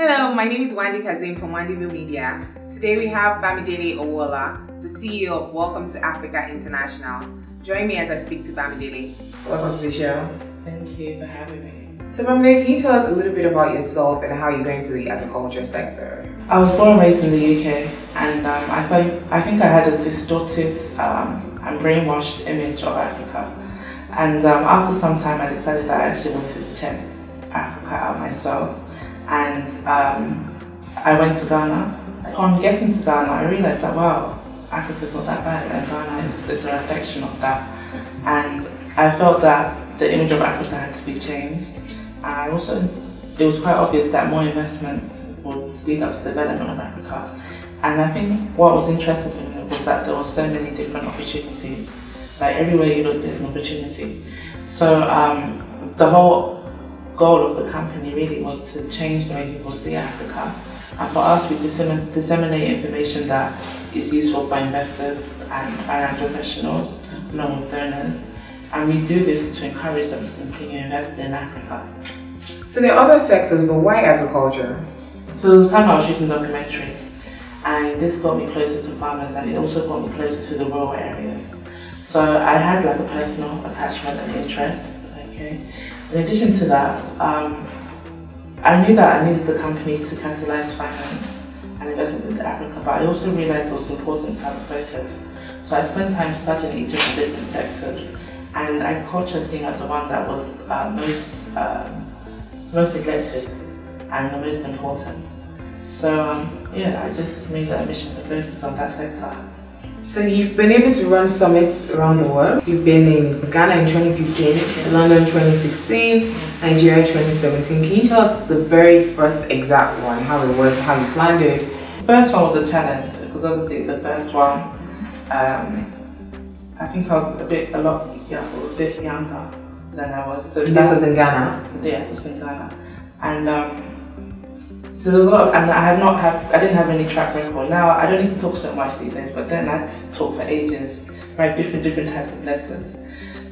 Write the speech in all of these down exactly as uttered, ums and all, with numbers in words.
Hello, my name is Wandie Kazeem from Wandieville Media. Today we have Bamidele Owoola, the C E O of Welcome to Africa International. Join me as I speak to Bamidele. Welcome to the show. Thank you for having me. So Bamidele, can you tell us a little bit about yourself and how you got into the agriculture sector? I was born and raised in the U K, and um, I, thought, I think I had a distorted um, and brainwashed image of Africa. And um, after some time I decided that I actually wanted to check Africa out myself. And um, I went to Ghana. On getting to Ghana, I realized that, wow, Africa's not that bad, and Ghana is, is a reflection of that. And I felt that the image of Africa had to be changed. And I also, it was quite obvious that more investments would speed up the development of Africa. And I think what was interesting to me was that there were so many different opportunities. Like everywhere you look, there's an opportunity. So um, the whole goal of the company really was to change the way people see Africa, and for us we dissemin disseminate information that is useful for investors and financial professionals along with donors, and we do this to encourage them to continue investing in Africa. So there are other sectors, but why agriculture? So the time I was shooting documentaries, and this got me closer to farmers, and it also got me closer to the rural areas. So I had like a personal attachment and interest. Okay. In addition to that, um, I knew that I needed the company to catalyse finance and investment into Africa, but I also realised it was important to have a focus. So I spent time studying each of the different sectors, and agriculture seemed like the one that was uh, most, um, most neglected and the most important. So um, yeah, I just made that mission to focus on that sector. So you've been able to run summits around the world. You've been in Ghana in twenty fifteen, London twenty sixteen, Nigeria twenty seventeen. Can you tell us the very first exact one, how it was, how you planned it? The first one was a challenge, because obviously the first one, um, I think I was a bit, a lot, yeah, a bit younger than I was. So this that, was in Ghana? Yeah, it was in Ghana. And um, so there was a lot, of, and I had not have, I didn't have any track record. Now I don't need to talk so much these days, but then I had to talk for ages, write different, different types of lessons.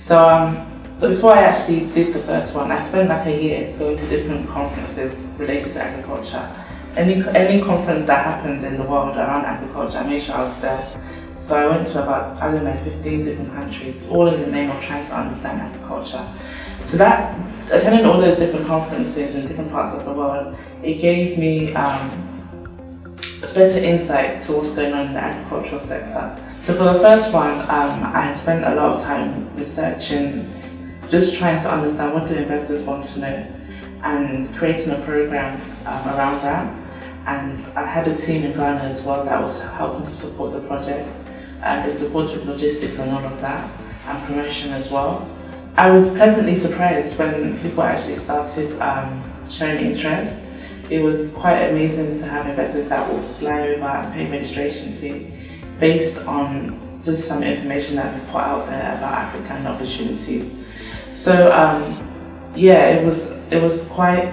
So, um, but before I actually did the first one, I spent like a year going to different conferences related to agriculture. Any any conference that happens in the world around agriculture, I made sure I was there. So I went to about I don't know fifteen different countries, all in the name of trying to understand agriculture. So that, attending all those different conferences in different parts of the world, it gave me um, a better insight to what's going on in the agricultural sector. So for the first one, um, I had spent a lot of time researching, just trying to understand what do investors want to know, and creating a program um, around that. And I had a team in Ghana as well that was helping to support the project, and it supported logistics and all of that, and promotion as well. I was pleasantly surprised when people actually started um, showing interest. It was quite amazing to have investors that will fly over and pay registration fee based on just some information that we put out there about African opportunities. So um, yeah, it was it was quite.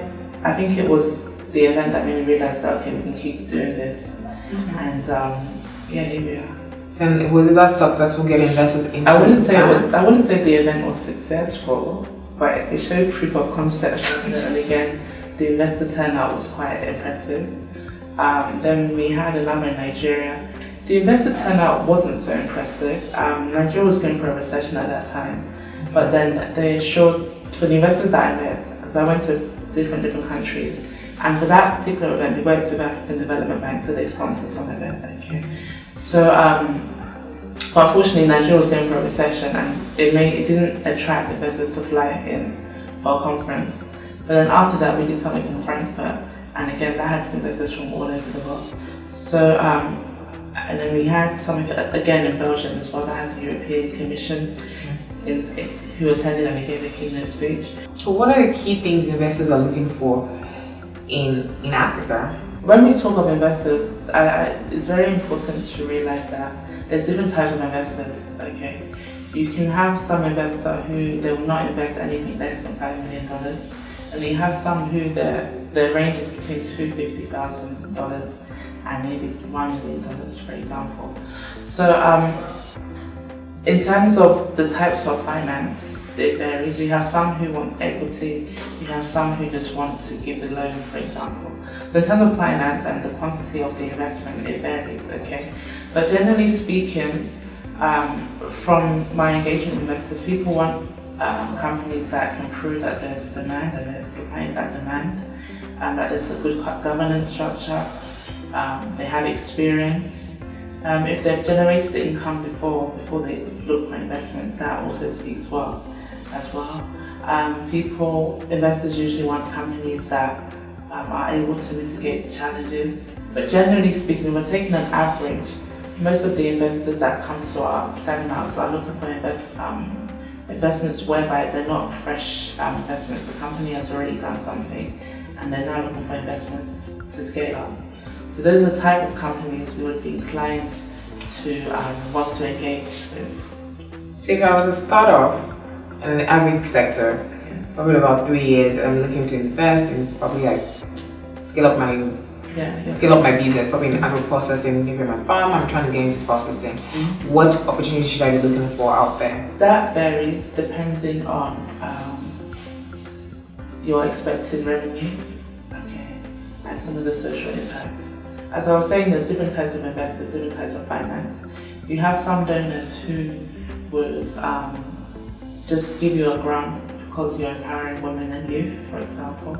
I think it was the event that made me realise that okay, we can keep doing this, mm-hmm. and um, yeah, here we are. And was it that successful getting investors into? I wouldn't say was, I wouldn't say the event was successful, but it showed proof of concept. And again, the investor turnout was quite impressive. Um, then we had another in Nigeria. The investor turnout wasn't so impressive. Um, Nigeria was going for a recession at that time, but then they assured for the investors that I met, because I went to different different countries, and for that particular event, we worked with African Development Bank, so they sponsored some event. Okay. So, um, but unfortunately, Nigeria was going for a recession, and it made, it didn't attract investors to fly in for a conference. But then after that, we did something in Frankfurt, and again, that had investors from all over the world. So, um, and then we had something again in Belgium as well. That had the European Commission, in, in, who attended and gave a keynote speech. So, what are the key things investors are looking for in in Africa? When we talk of investors, I, I, it's very important to realise that there's different types of investors, okay? You can have some investor who they will not invest anything less than five million dollars, and you have some who their, their range is between two hundred fifty thousand dollars and maybe one million dollars, for example. So um, in terms of the types of finance, There, there is, you have some who want equity, you have some who just want to give a loan, for example. The kind of finance and the quantity of the investment, it varies, okay? But generally speaking, um, from my engagement with investors, people want um, companies that can prove that there's demand and there's supplying that demand, and that there's a good governance structure, um, they have experience. Um, if they've generated the income before before they look for investment, that also speaks well as well. Um, people, investors usually want companies that um, are able to mitigate the challenges. But generally speaking, we're taking an average. Most of the investors that come to our seminars are looking for invest, um, investments whereby they're not fresh um, investments. The company has already done something and they're now looking for investments to scale up. So those are the type of companies we would be inclined to um, want to engage with. If I was a startup in the agri sector, yeah, probably about three years, and I'm looking to invest and probably like scale up my yeah, yeah. scale up my business, probably in agri processing, maybe my farm. I'm trying to get into processing. Mm-hmm. What opportunities should I be looking for out there? That varies depending on um, your expected revenue, okay, and some of the social impacts. As I was saying, there's different types of investors, different types of finance. You have some donors who would um, just give you a grant because you're empowering women and youth, for example.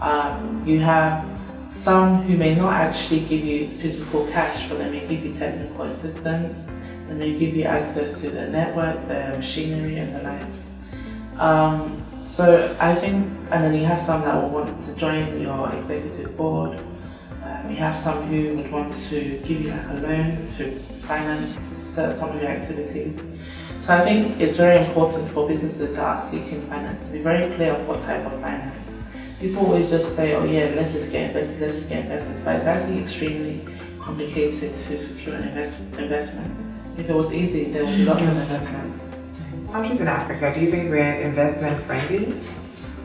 Um, you have some who may not actually give you physical cash, but they may give you technical assistance. They may give you access to their network, their machinery and the likes. Um, so I think, and then you have some that will want to join your executive board. We have some who would want to give you like a loan to finance some of your activities. So I think it's very important for businesses that are seeking finance to be very clear on what type of finance. People always just say, oh yeah, let's just get investors, let's just get investors, but it's actually extremely complicated to secure an invest investment. If it was easy, there would be lots of investments. Countries in Africa, do you think we're investment friendly?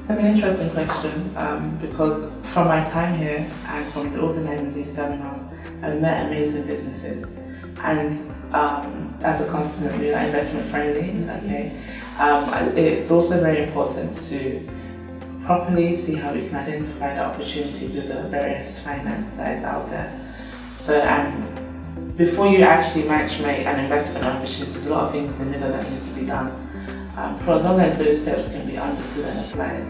That's an interesting question um, because from my time here and from the organising these seminars, I've met amazing businesses, and um, as a continent we are investment friendly. Okay, um, it's also very important to properly see how we can identify the opportunities with the various finance that is out there. So, and before you actually match make an investment opportunity, there's a lot of things in the middle that needs to be done. Um, for as long as those steps can be understood and applied,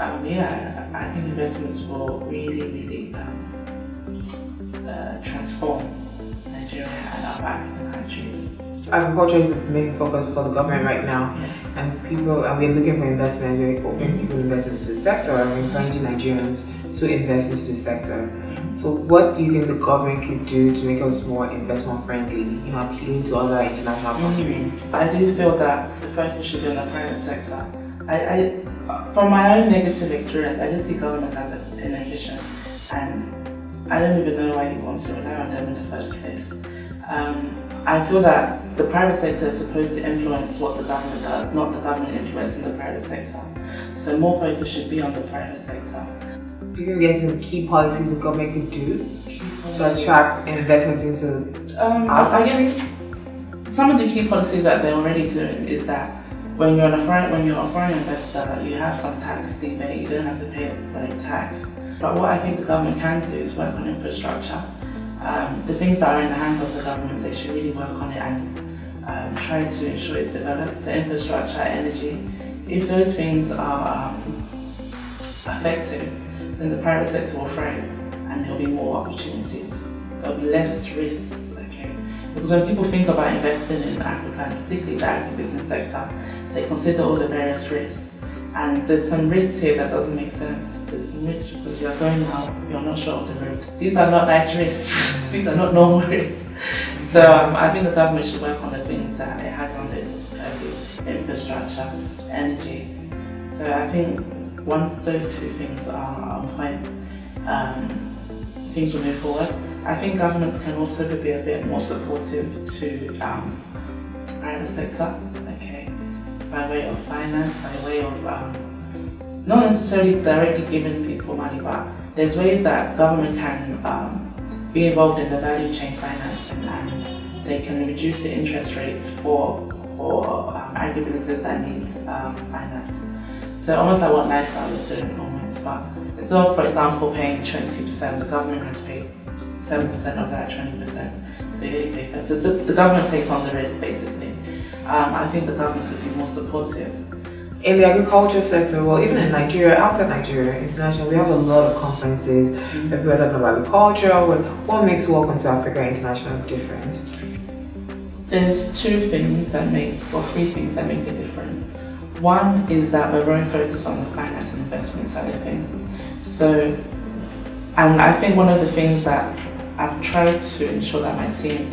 um, yeah, I think investments will really, really um, uh, transform Nigeria and other African countries. Agriculture is the main focus for the government right now, yes, and people, and we're looking for investment. We're hoping people invest into the sector, and we're encouraging Nigerians to invest into the sector. So, what do you think the government could do to make us more investment friendly, you know, appealing to other international countries? Mm-hmm. I do feel that the focus should be on the private sector. I, I, from my own negative experience, I just see government as an inefficient, and I don't even know why you want to rely on them in the first place. Um, I feel that the private sector is supposed to influence what the government does, not the government influencing the private sector. So, more focus should be on the private sector. Do you think there's some key policies the government could do to attract investment into um, our I guess some of the key policies that they're already doing is that when you're a foreign when you're a foreign investor, you have some tax rebate. You don't have to pay like tax. But what I think the government can do is work on infrastructure. Um, the things that are in the hands of the government, they should really work on it and um, try to ensure it's developed. So infrastructure, energy, if those things are um, effective, then the private sector will thrive and there'll be more opportunities. There'll be less risks, okay? Because when people think about investing in Africa, and particularly the agribusiness sector, they consider all the various risks. And there's some risks here that doesn't make sense. There's some risks because you're going out, you're not sure of the road. These are not nice risks. These are not normal risks. So um, I think the government should work on the things that it has on this, uh, infrastructure, energy. So I think once those two things are on point, um, things will move forward. I think governments can also be a bit more supportive to um, the private sector, okay, by way of finance, by way of um, not necessarily directly giving people money, but there's ways that government can um, be involved in the value chain financing, and they can reduce the interest rates for or um, I do businesses that need um, finance. So almost like what Lifestyle is doing almost, but instead of, for example, paying twenty percent, the government has paid seven percent of that twenty percent. So you really pay for it. So the, the government takes on the risk, basically. Um, I think the government could be more supportive. In the agriculture sector, well, even in Nigeria, outside Nigeria, internationally, we have a lot of conferences mm-hmm. where people are talking about agriculture. What, what makes Welcome to Africa International different? There's two things that make, or three things that make it different. One is that we're very focused on the finance and investment side of things. So, and I think one of the things that I've tried to ensure that my team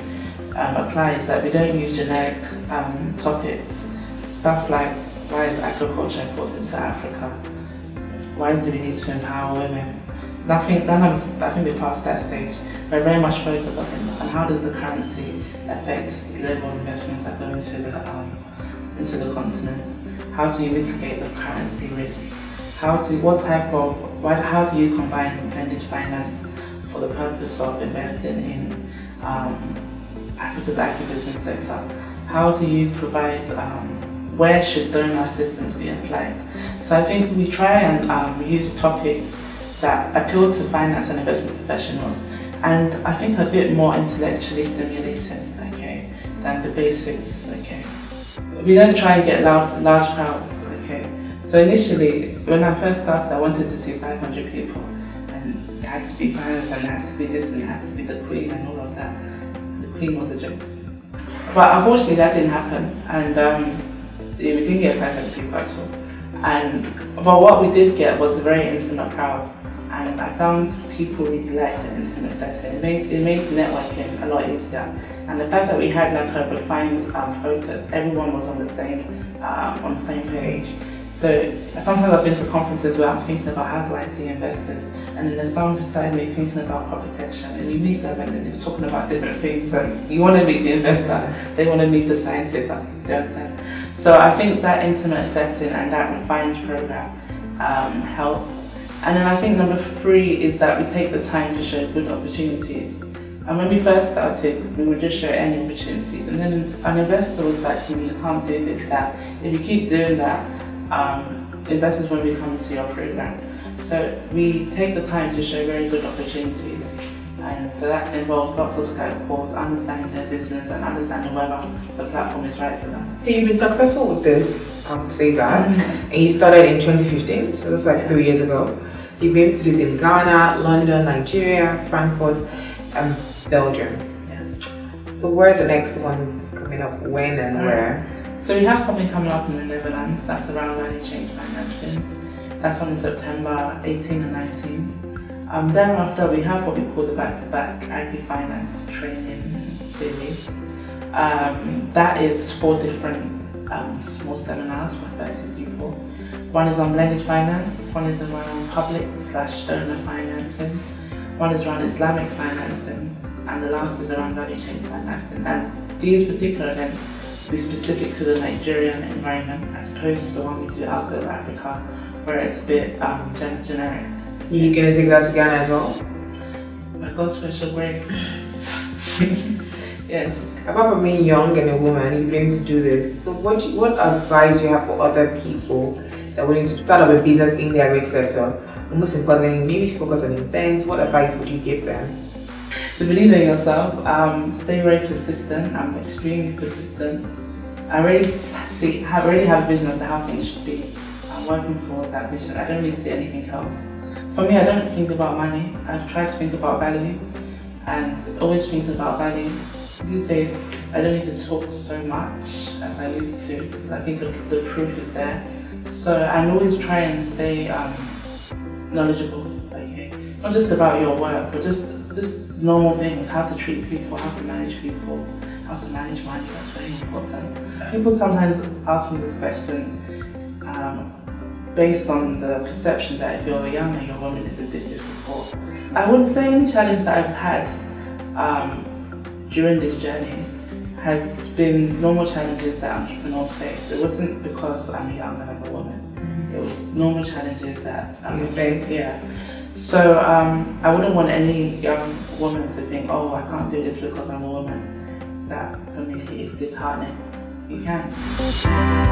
um, applies is that we don't use generic um, topics, stuff like why is agriculture important to Africa? Why do we need to empower women? Nothing, none of, I think we passed that stage. We're very much focused on, on how does the currency affect global investments that go into the, um, into the continent? How do you mitigate the currency risk? How do, what type of, what, how do you combine blended finance for the purpose of investing in um, Africa's agribusiness sector? How do you provide, um, where should donor assistance be applied? So I think we try and um, use topics that appeal to finance and investment professionals, and I think a bit more intellectually stimulating, okay, than the basics, okay. We don't try and get large, large crowds, okay. So initially, when I first started, I wanted to see five hundred people, and there had to be parents, and there had to be this, and there had to be the Queen, and all of that. The Queen was a joke. But unfortunately, that didn't happen, and um, we didn't get five hundred people at all. And, but what we did get was a very intimate crowd. And I found people really liked the intimate setting. It made, it made networking a lot easier. And the fact that we had like a refined um, focus, everyone was on the same um, on the same page. So sometimes I've been to conferences where I'm thinking about how do I see investors, and then there's someone beside me thinking about crop protection, and you meet them and they're talking about different things. And you want to meet the investor, they want to meet the scientist. I think, you know what I'm saying? So I think that intimate setting and that refined program um, helps. And then I think number three is that we take the time to show good opportunities. And when we first started, we would just show any opportunities. And then an investor was like, to me, you can't do this, that. If you keep doing that, um, investors won't be coming to your program. So we take the time to show very good opportunities. And so that involves lots of Skype calls, understanding their business and understanding whether the platform is right for them. So you've been successful with this, I would say that. And you started in twenty fifteen, so that's like three years ago. You've been able to do this in Ghana, London, Nigeria, Frankfurt, and Belgium. Yes. So where are the next ones coming up, when and mm-hmm. where? So we have something coming up in the Netherlands, that's around value change financing. That's on September eighteenth and nineteenth. Um, thereafter we have what we call the back-to-back I P finance training series. Um, that is four different um, small seminars for thirty people. One is on blended finance, one is around public slash donor financing, one is around Islamic financing, and the last is around value chain financing. And these particular events will be specific to the Nigerian environment as opposed to the one we do outside of Africa, where it's a bit um, generic. You're going to take that to Ghana as well? My God, special break. Yes. Apart from being young and a woman, you've been able to do this. So what, what advice do you have for other people that we need to start up a business in the agri sector? And most importantly, maybe focus on events. What advice would you give them? To believe in yourself, um, stay very persistent. I'm extremely persistent. I already see, I already have a vision as to how things should be. I'm working towards that vision. I don't really see anything else. For me, I don't think about money. I've tried to think about value, and always think about value. These days, I don't need to talk so much as I used to, because I think the, the proof is there. So I always try and stay um, knowledgeable, okay? Not just about your work, but just, just normal things, how to treat people, how to manage people, how to manage money, that's very important. People sometimes ask me this question um, based on the perception that if you're a young and your woman is a bit difficult. I would say any challenge that I've had um, during this journey has been normal challenges that entrepreneurs face. It wasn't because I'm a young and I'm a woman. Mm-hmm. It was normal challenges that I'm um, faced. Yeah. So um, I wouldn't want any young woman to think, oh, I can't do this because I'm a woman. That for me is disheartening. Africa.